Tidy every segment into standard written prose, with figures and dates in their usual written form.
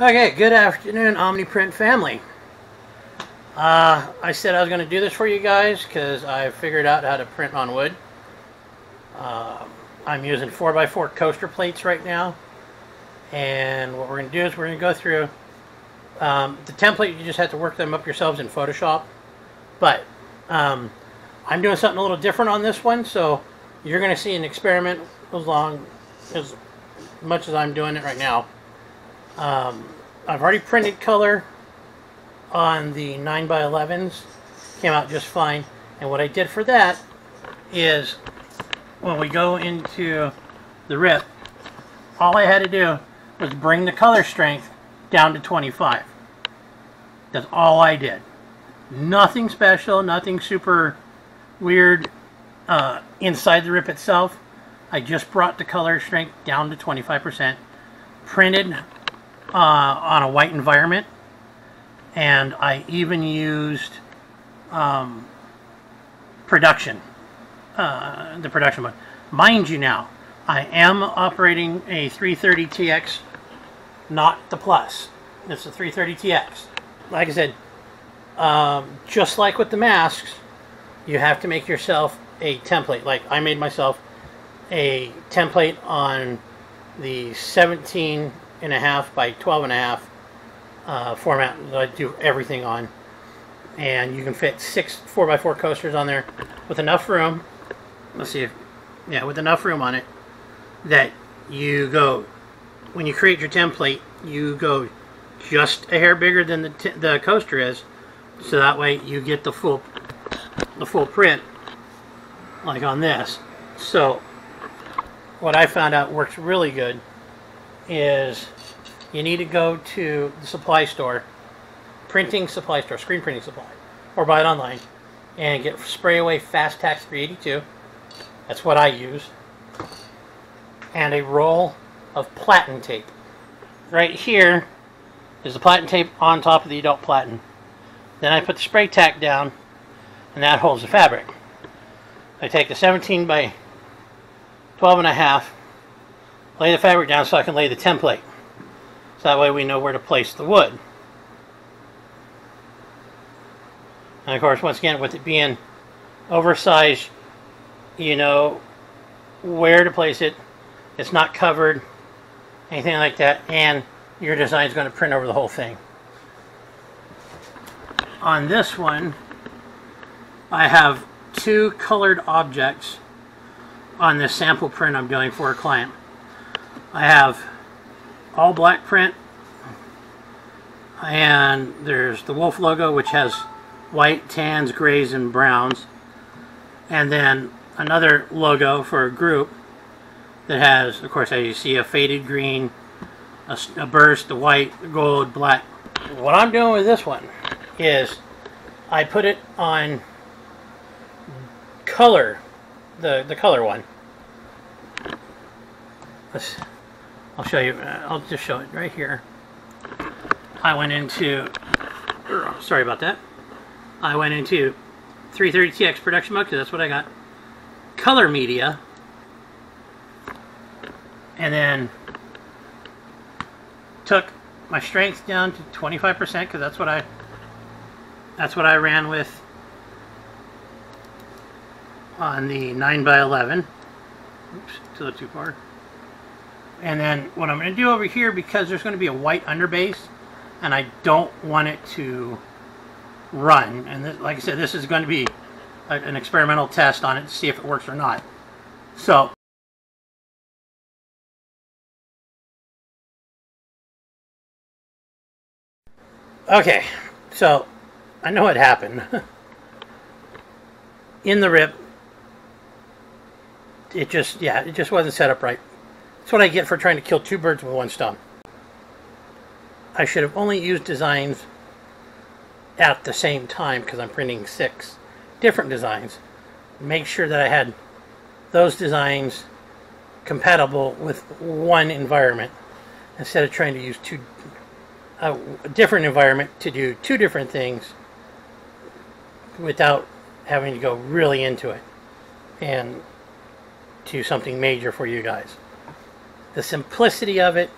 Okay, good afternoon, Omniprint family. I said I was going to do this for you guys because I figured out how to print on wood. I'm using 4x4 coaster plates right now, and what we're going to do is we're going to go through the template. You just have to work them up yourselves in Photoshop, but I'm doing something a little different on this one, so you're going to see an experiment as much as I'm doing it right now. I've already printed color on the 9x11s, came out just fine, and what I did for that is when we go into the rip, all I had to do was bring the color strength down to 25. That's all I did. Nothing special, nothing super weird inside the rip itself. I just brought the color strength down to 25%, printed on a white environment, and I even used the production mode. Mind you, now I am operating a 330TX, not the Plus. It's a 330TX. Like I said, just like with the masks, you have to make yourself a template. Like I made myself a template on the 17.5 by 12.5 format that I do everything on, and you can fit 6 4x4 coasters on there with enough room. Let's see if, yeah, with enough room on it that you go, when you create your template, you go just a hair bigger than the coaster is, so that way you get the full print, like on this. So what I found out works really good is you need to go to the supply store, printing supply store, screen printing supply, or buy it online, and get Spray Away Fast Tack 382. That's what I use. And a roll of platen tape. Right here is the platen tape on top of the adult platen. Then I put the spray tack down, and that holds the fabric. I take the 17 by 12.5, lay the fabric down so I can lay the template. So that way we know where to place the wood. And of course, once again, with it being oversized, you know where to place it. It's not covered, anything like that, and your design is going to print over the whole thing. On this one, I have two colored objects on this sample print I'm doing for a client. I have all black print, and there's the wolf logo, which has white, tans, grays, and browns, and then another logo for a group that has, of course, as you see, a faded green, a burst, the white, the gold, black. What I'm doing with this one is I put it on color, the color one. I'll show you. I'll just show it right here. I went into, sorry about that, I went into 330TX production mode because that's what I got. Color media, and then took my strength down to 25% because that's what I ran with on the 9x11. Oops, to the too far. And then what I'm going to do over here, because there's going to be a white underbase, and I don't want it to run. And this, like I said, this is going to be an experimental test on it to see if it works or not. So okay, so I know what happened. In the rip, it just wasn't set up right. That's what I get for trying to kill two birds with one stone. I should have only used designs at the same time because I'm printing 6 different designs. Make sure that I had those designs compatible with one environment instead of trying to use a different environment to do 2 different things without having to go really into it and do something major for you guys. The simplicity of it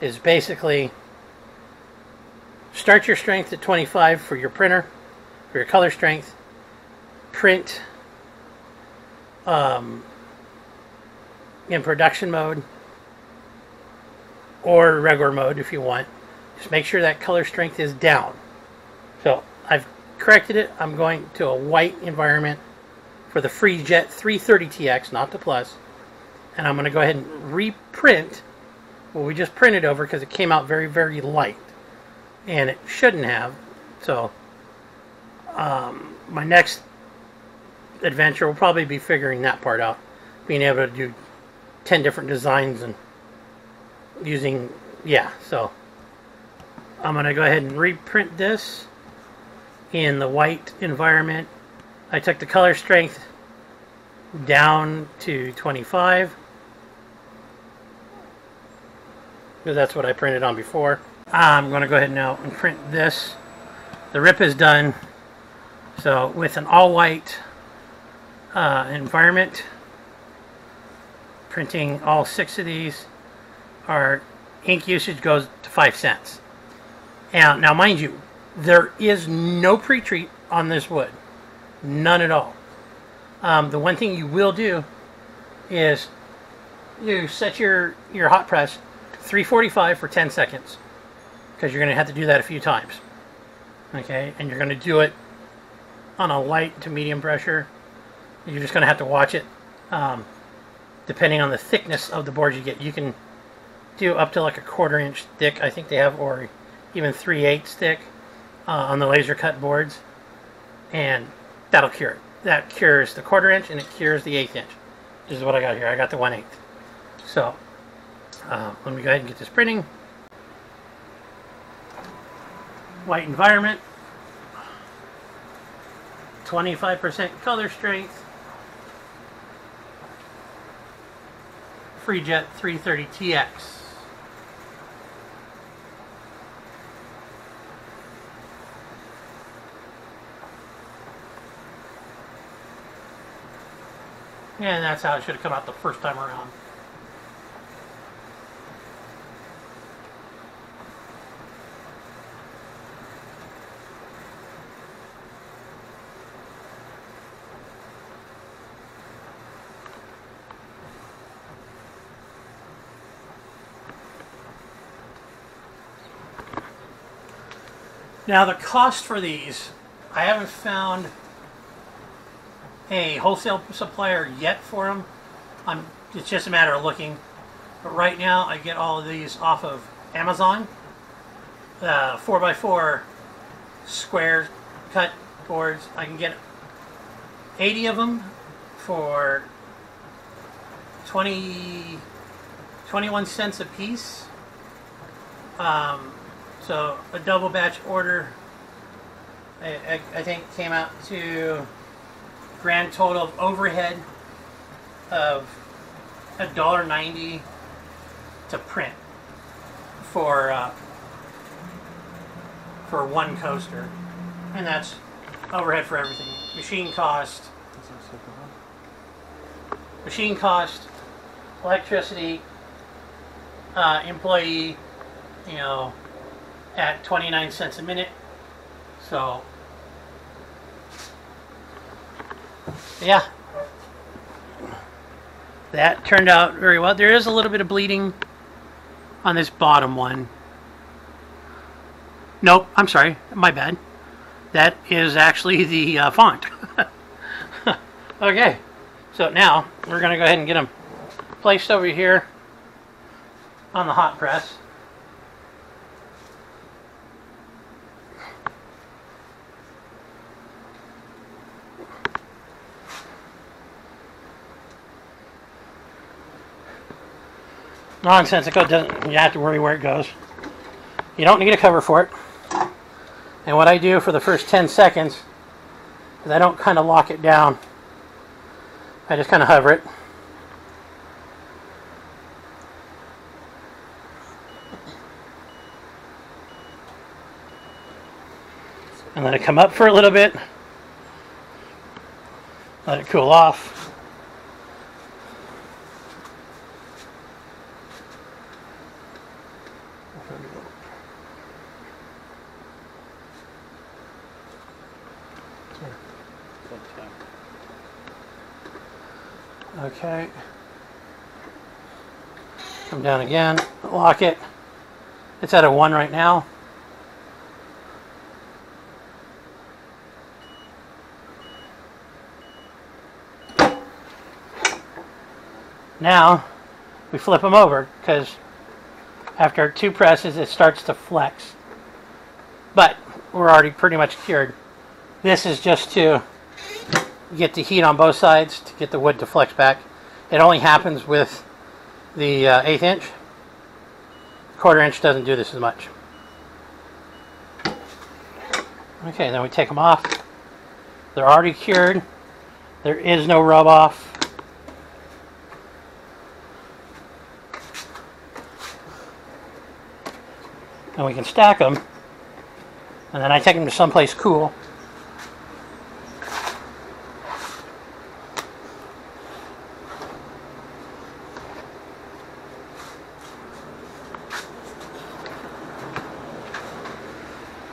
is basically Start your strength at 25 for your printer, for your color strength. Print in production mode or regular mode if you want. Just make sure that color strength is down. So I've corrected it. I'm going to a white environment for the FreeJet 330TX, not the Plus. And I'm going to go ahead and reprint what we just printed over because it came out very, very light. And it shouldn't have. So my next adventure will probably be figuring that part out. Being able to do 10 different designs and using, yeah, so I'm going to go ahead and reprint this in the white environment. I took the color strength down to 25 because that's what I printed on before. I'm going to go ahead now and print this. The rip is done. So with an all-white environment, printing all 6 of these, our ink usage goes to 5 cents. Now mind you, there is no pre-treat on this wood. None at all. The one thing you will do is you set your hot press to 345 for 10 seconds. Because you're going to have to do that a few times. Okay, and you're going to do it on a light to medium pressure. You're just going to have to watch it. Depending on the thickness of the boards you get, you can do up to like a 1/4 inch thick, I think they have, or even 3/8 thick on the laser cut boards. And that'll cure it. That cures the 1/4 inch and it cures the 1/8 inch. This is what I got here. I got the 1/8. So, let me go ahead and get this printing. White environment, 25% color strength, FreeJet 330TX. And that's how it should have come out the first time around. Now the cost for these, I haven't found a wholesale supplier yet for them. It's just a matter of looking. But right now I get all of these off of Amazon. 4x4 square cut boards. I can get 80 of them for 21 cents a piece. So a double batch order, I think, came out to grand total of overhead of $1.90 to print for one coaster, and that's overhead for everything: machine cost, electricity, employee, you know. At 29 cents a minute. So yeah, that turned out very well. There is a little bit of bleeding on this bottom one. Nope, I'm sorry, my bad. That is actually the font. Okay, so now we're gonna go ahead and get them placed over here on the hot press. Nonsensical, doesn't you have to worry where it goes. You don't need a cover for it. And what I do for the first 10 seconds is I don't kind of lock it down. I just kind of hover it. And let it come up for a little bit. Let it cool off. Okay. Come down again, lock it. It's at a 1 right now. Now we flip them over because after 2 presses it starts to flex. But we're already pretty much cured. This is just to get the heat on both sides to get the wood to flex back. It only happens with the 1/8 inch. 1/4 inch doesn't do this as much. Okay, then we take them off. They're already cured. There is no rub off. And we can stack them. And then I take them to someplace cool.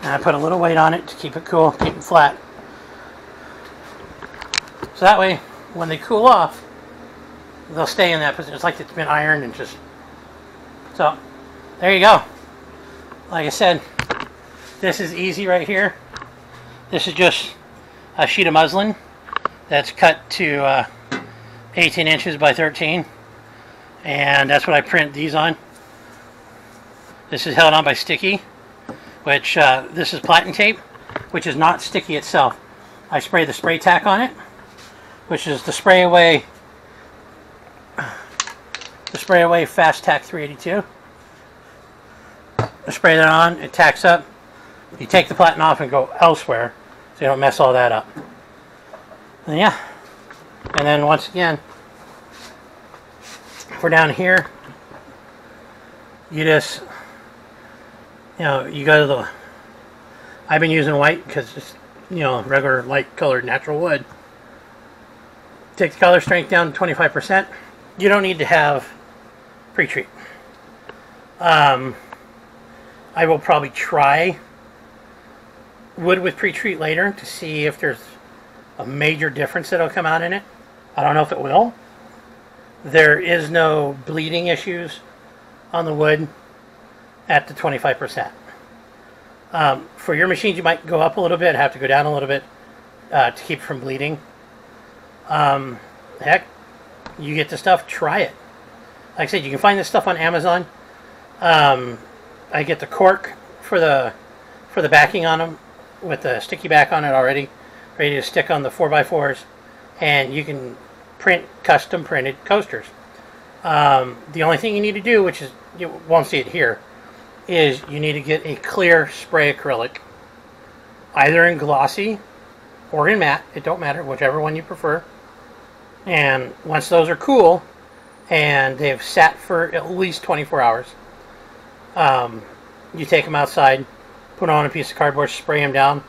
And I put a little weight on it to keep it cool, keep it flat. So that way, when they cool off, they'll stay in that position. It's like it's been ironed and just... So, there you go. Like I said, this is easy right here. This is just a sheet of muslin that's cut to 18 inches by 13. And that's what I print these on. This is held on by sticky, which this is platen tape, which is not sticky itself. I spray the spray tack on it, which is the spray away fast tack 382. I spray that on, it tacks up. You take the platen off and go elsewhere, so you don't mess all that up. And yeah, and then once again, if we're down here, you just, you know, you go to the, I've been using white because it's, you know, regular light colored natural wood. Take the color strength down to 25%. You don't need to have pre-treat. I will probably try wood with pre-treat later to see if there's a major difference that'll come out in it. I don't know if it will. There is no bleeding issues on the wood at the 25%. For your machines, you might go up a little bit, have to go down a little bit to keep from bleeding. Heck, you get the stuff, try it. Like I said, you can find this stuff on Amazon. I get the cork for the backing on them with the sticky back on it already, ready to stick on the 4x4s, and you can print custom printed coasters. The only thing you need to do, which is you won't see it here, is you need to get a clear spray acrylic, either in glossy or in matte, it don't matter, whichever one you prefer. And once those are cool and they've sat for at least 24 hours, you take them outside, put on a piece of cardboard, spray them down.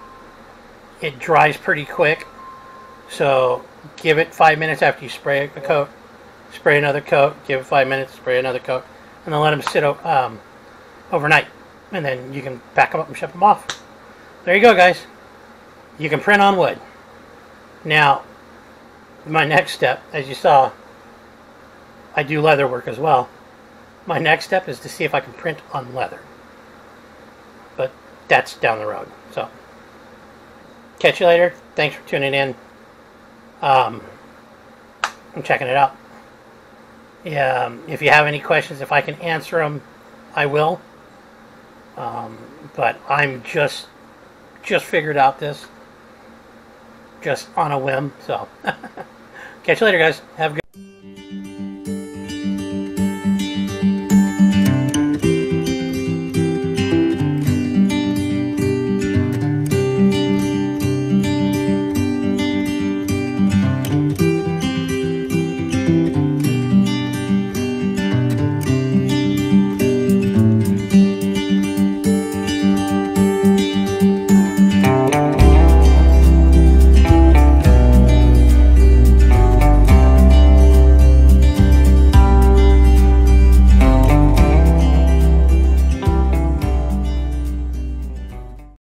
It dries pretty quick, so give it 5 minutes after you spray a coat, spray another coat, give it 5 minutes, spray another coat, and then let them sit overnight, and then you can pack them up and ship them off. There you go, guys. You can print on wood. Now, my next step, as you saw, I do leather work as well. My next step is to see if I can print on leather. But that's down the road. So, catch you later. Thanks for tuning in. I'm checking it out. Yeah, if you have any questions, if I can answer them, I will. But I'm just figured out this, just on a whim. So, catch you later, guys. Have a good.